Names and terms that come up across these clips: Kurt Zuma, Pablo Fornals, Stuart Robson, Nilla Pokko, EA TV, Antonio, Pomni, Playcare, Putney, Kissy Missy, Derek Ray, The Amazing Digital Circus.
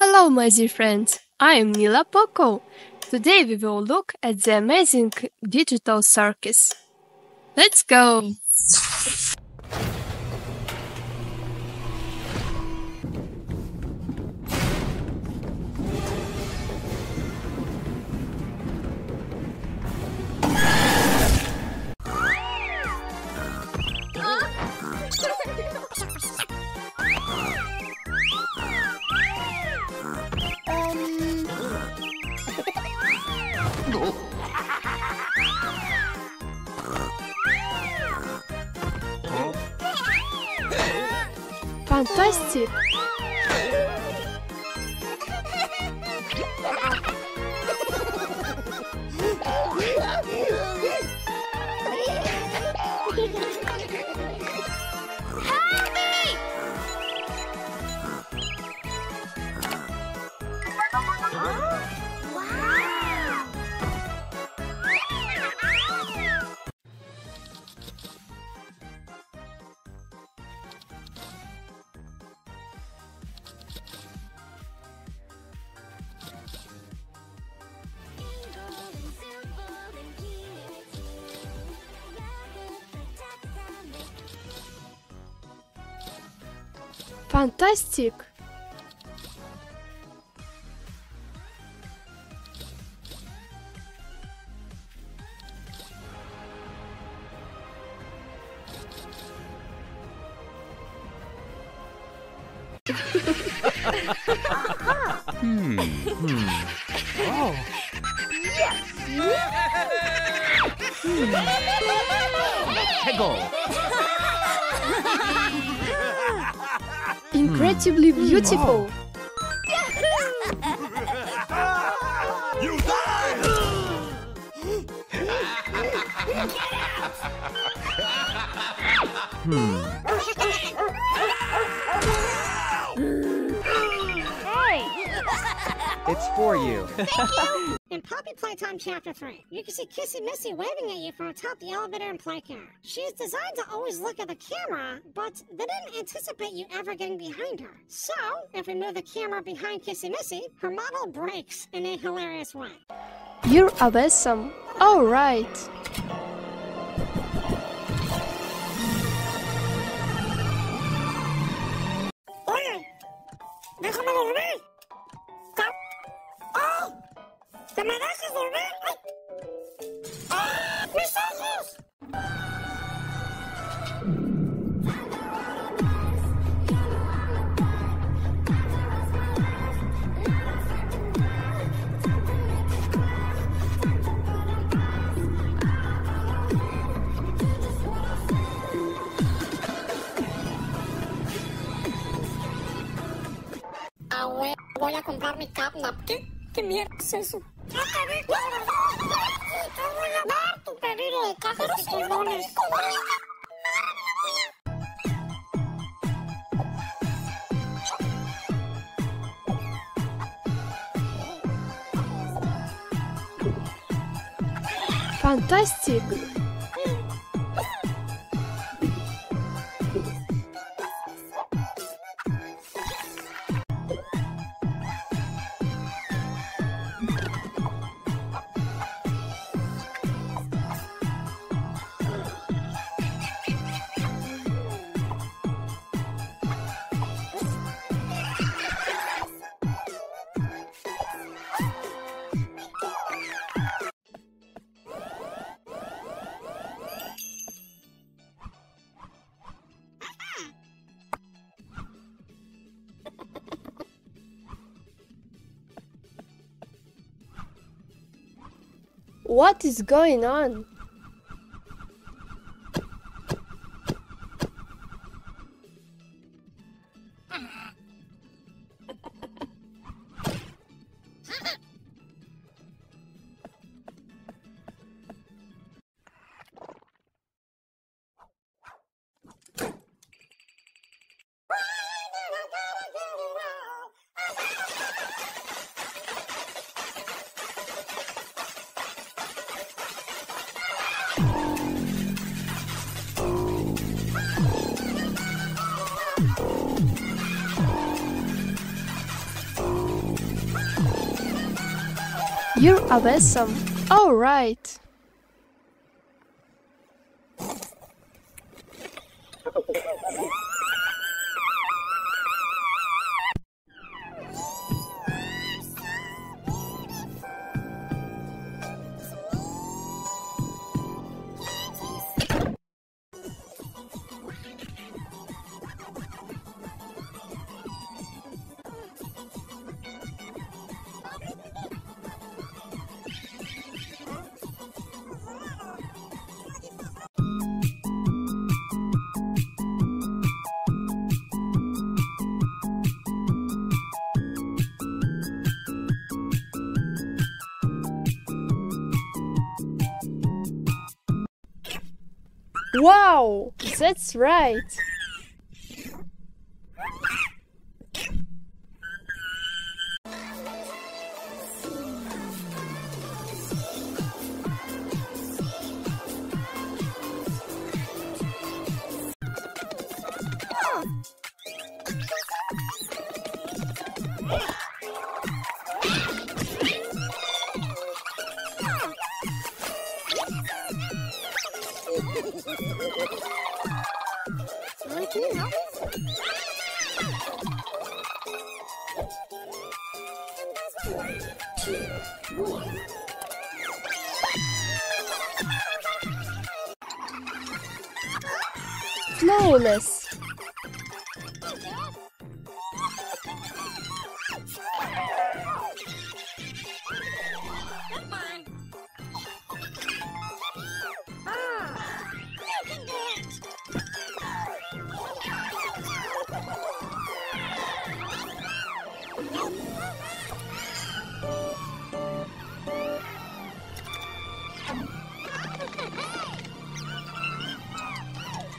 Hello, my dear friends! I am Nilla Pokko. Today we will look at The Amazing Digital Circus. Let's go! Fantastic! Fantastic! Oh. Yes. Incredibly beautiful. You die. It's for you. Thank you. In Poppy Playtime Chapter 3, you can see Kissy Missy waving at you from atop the elevator in Playcare. She is designed to always look at the camera, but they didn't anticipate you ever getting behind her. So, if we move the camera behind Kissy Missy, her model breaks in a hilarious way. You're awesome. All right. Voy a comprar mi catnap. ¿Qué mierda es eso? ¡Ya te vi! ¡Te voy a dar tu pedido de caja de colones! ¡Fantástico! What is going on? You're a vessel. All right. Wow, that's right. Flawless.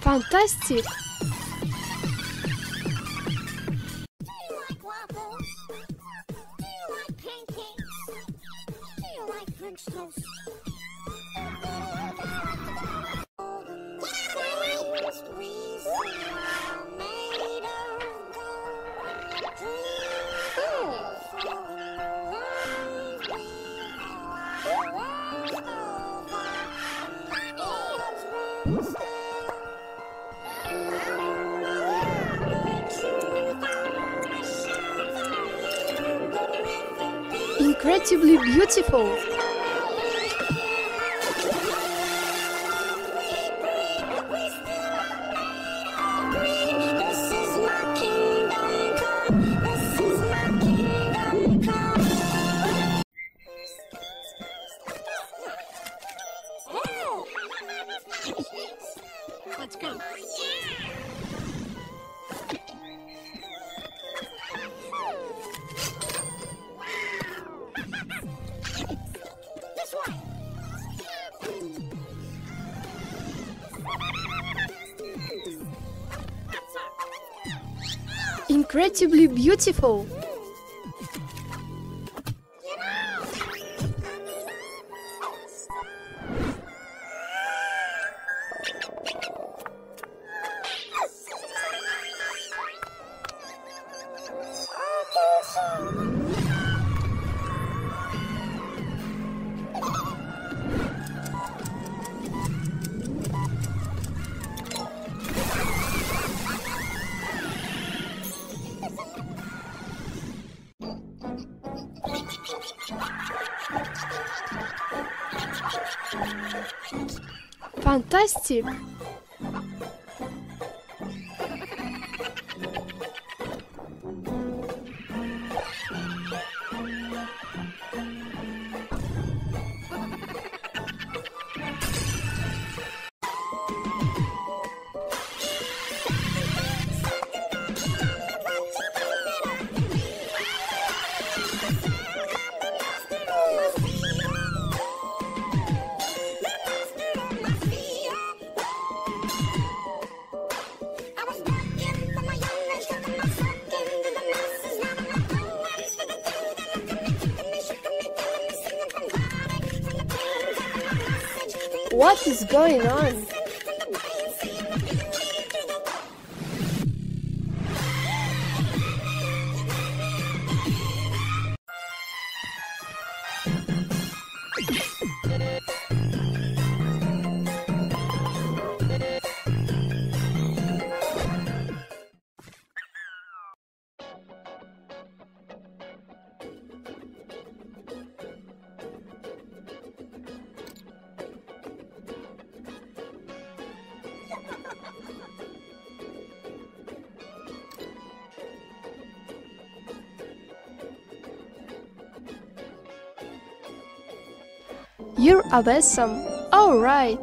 Fantastic! Incredibly beautiful. Incredibly beautiful. Fantastic! What is going on? You're awesome. All right.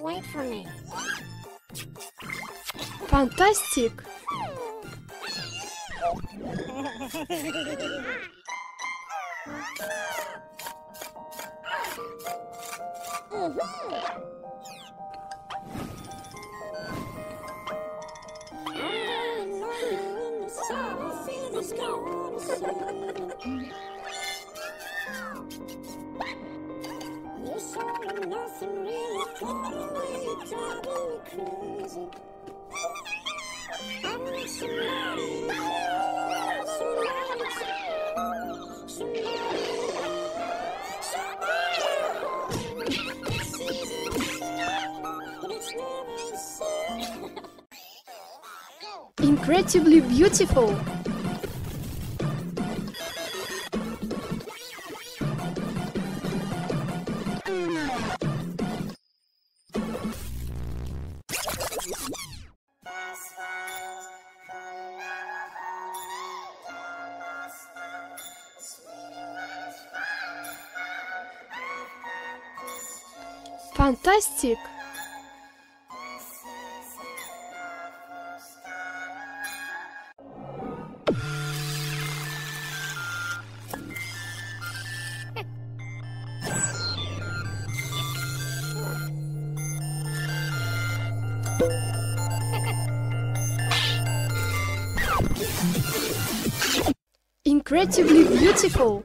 Wait for me. Fantastic! Incredibly beautiful. Fantastic! Incredibly beautiful!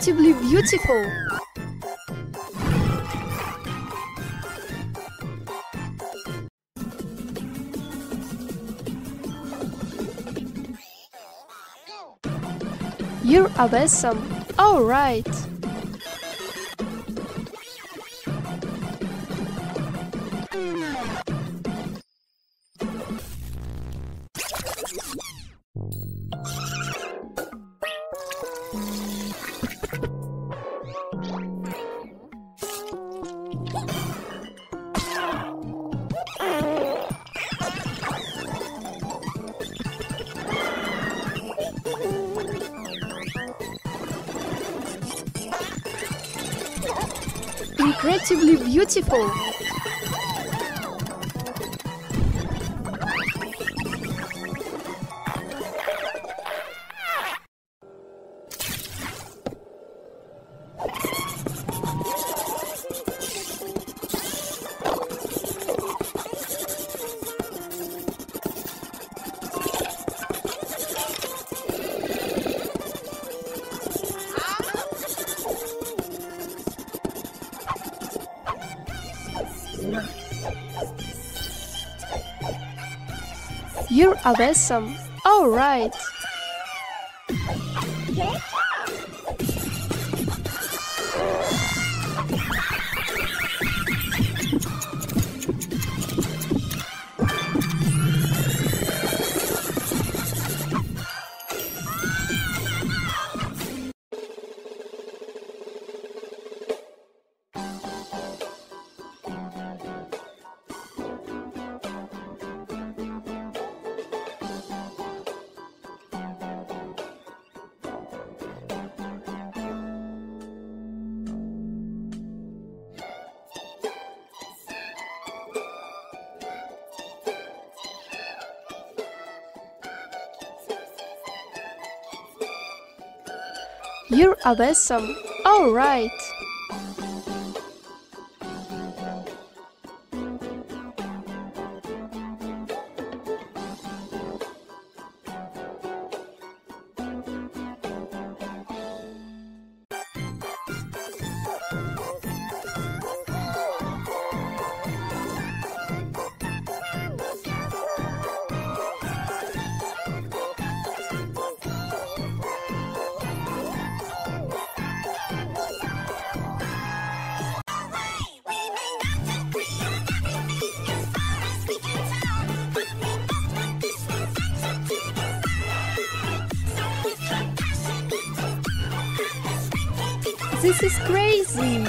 Incredibly beautiful. You're awesome. All right. Incredibly beautiful. You're awesome. All right. You're a vessel. All right. This is crazy!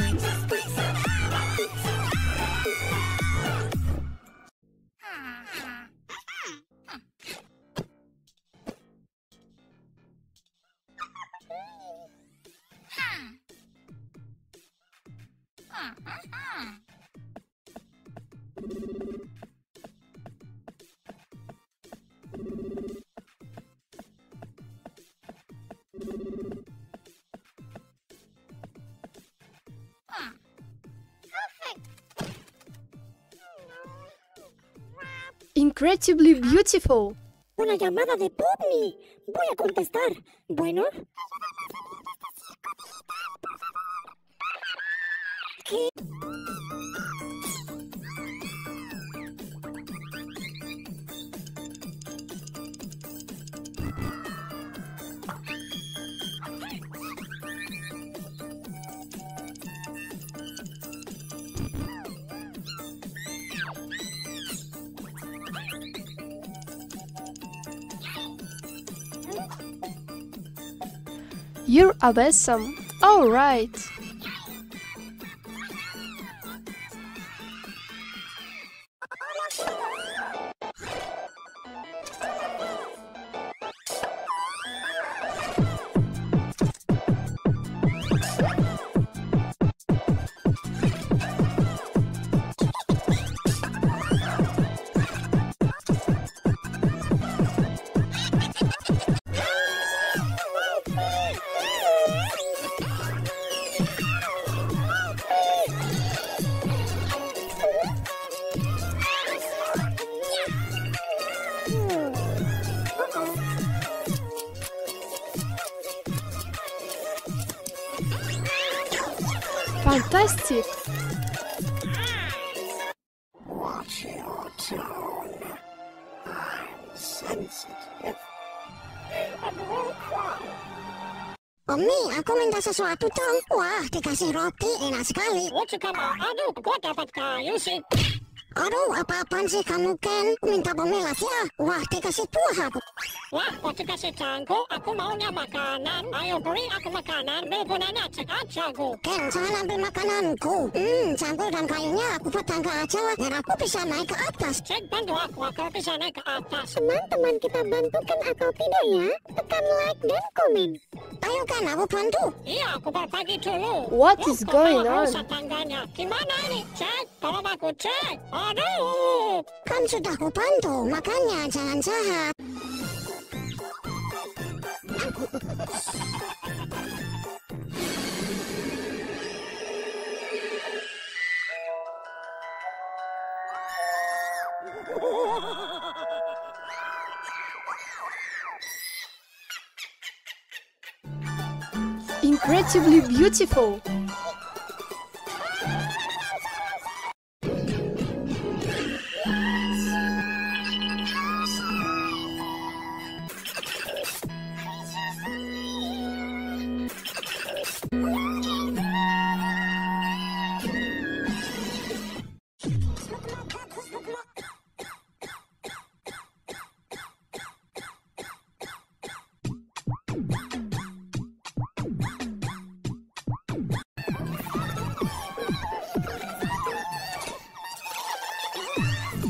Incredibly beautiful. Una llamada de Putney. Voy a contestar. Bueno. ¿Qué? You're a vessel. All right. Fantastic! Watch your tone. I'm sensitive. Omni, aku minta sesuatu dong. Wah, dikasih roti enak sekali. Aduh, gua dapat kayu sih. Aduh, apa-apaan sih kamu, Ken? Minta pemilas ya. Wah, dikasih buah aku. Wah, kok dikasih cangkuk? Aku maunya makanan. Ayo beri aku makanan. Berbunanya cek aja, aku. Ken, jangan ambil makananku. Cangkuk dan kayunya aku buat tangga aja lah. Biar aku bisa naik ke atas. Cek, bantu aku bisa naik ke atas. Teman-teman, kita bantu Ken atau tidak ya? Tekan like dan komen. Ayo, Ken, aku bantu. Iya, aku berbagi dulu. What is going on? Gimana ini? Cek, tolong aku cek. Aduh! Kan sudah aku bantu, makanya jangan jahat. Incredibly beautiful.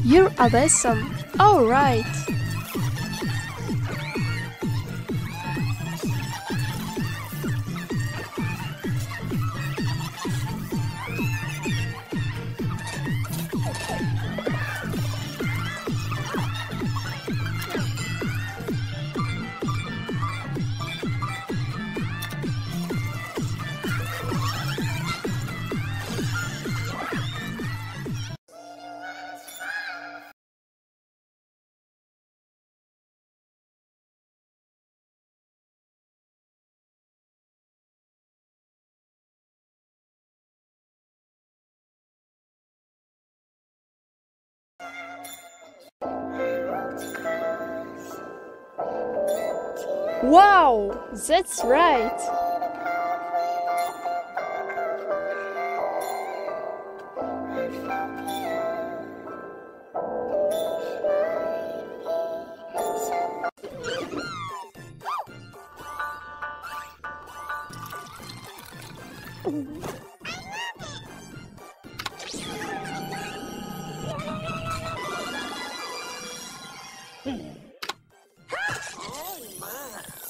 You're a vessel. All right. Wow, that's right!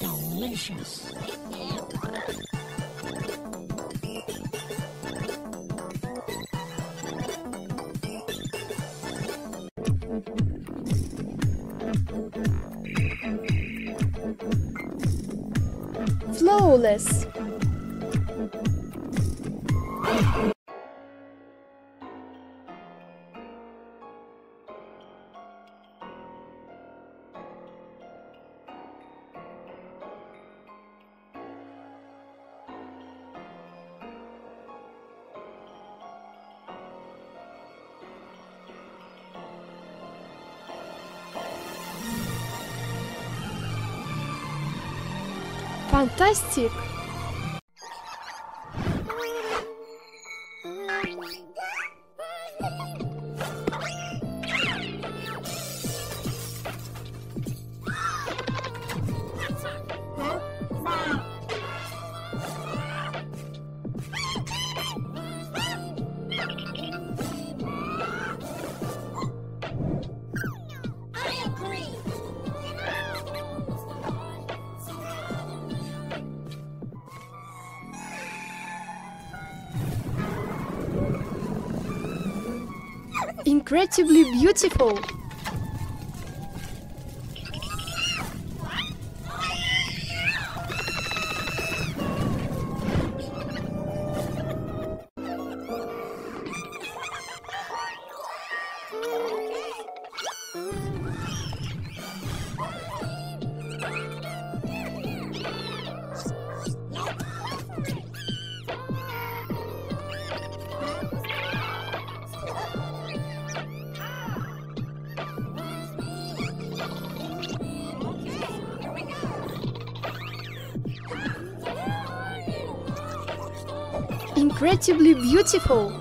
Delicious. Flawless. Fantastic! Incredibly beautiful. Incredibly beautiful.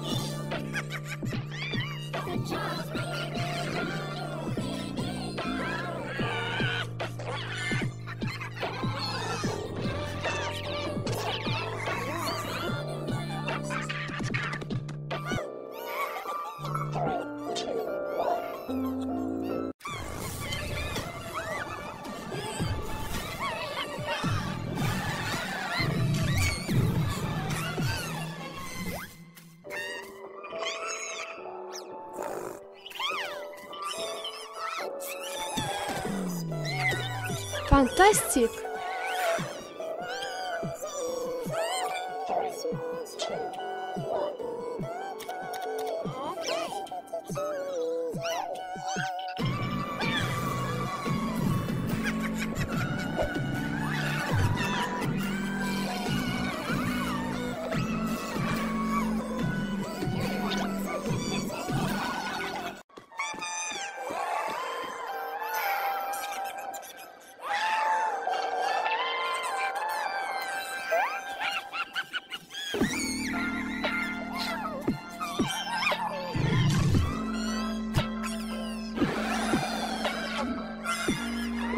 Fantastic!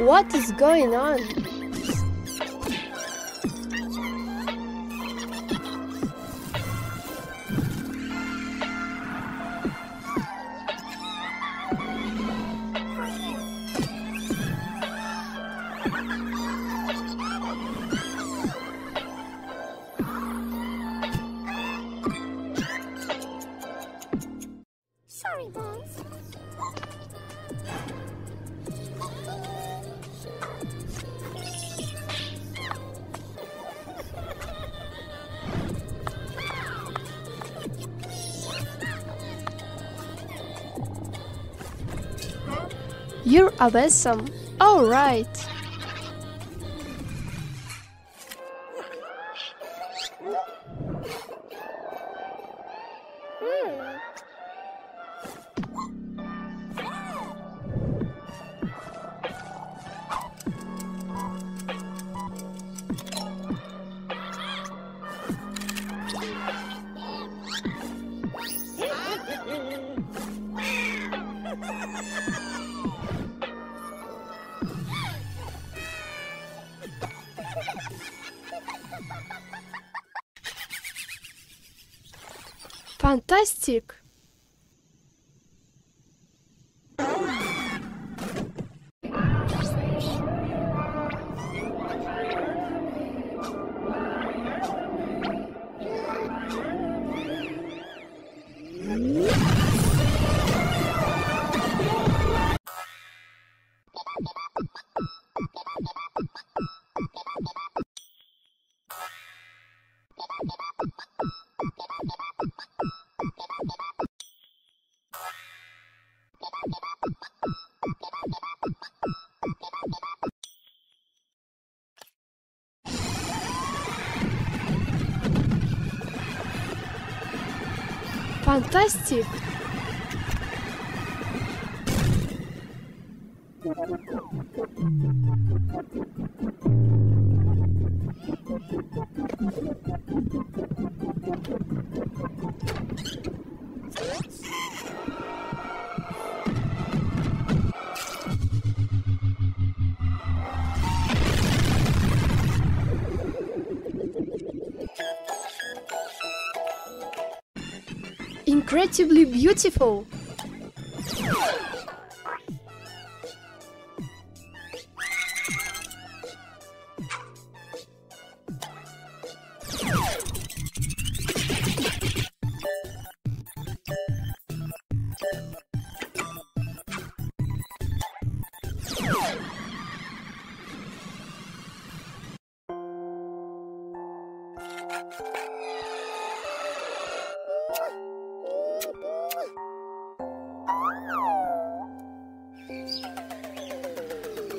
What is going on? Sorry, boss. You're awesome. All right. Фантастик! Фантастик! Incredibly beautiful.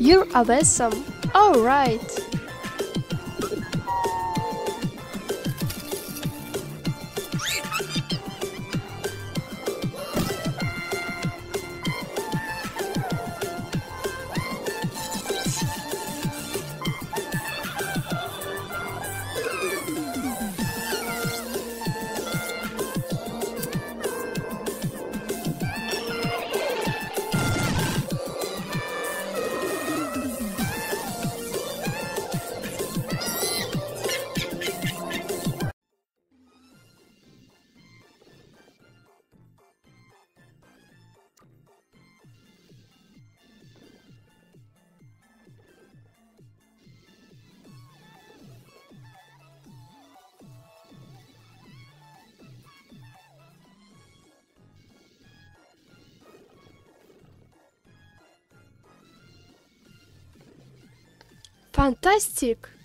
You're awesome. All right. Фантастик!